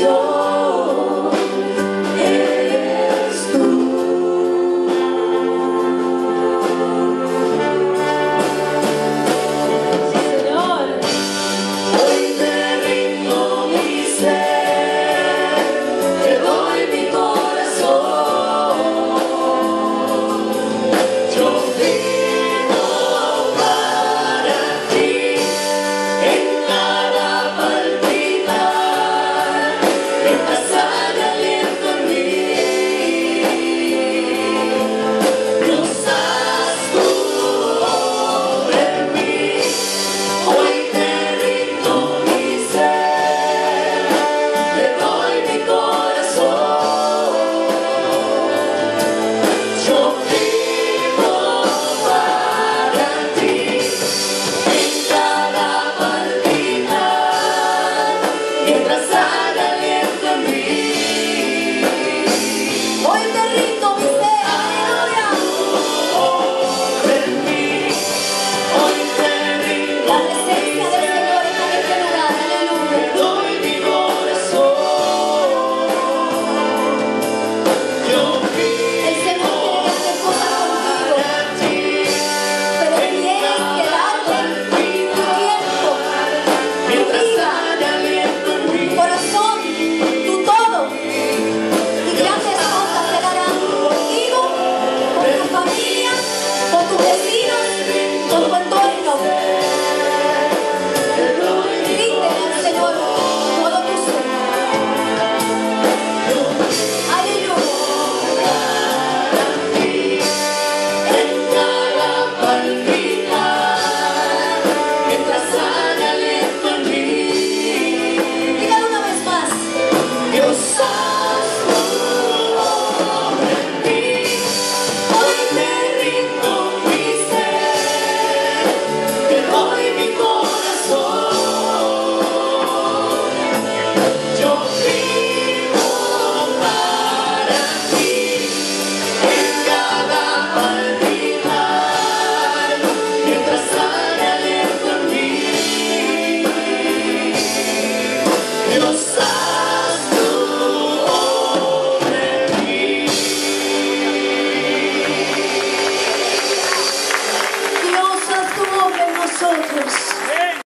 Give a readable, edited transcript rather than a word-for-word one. your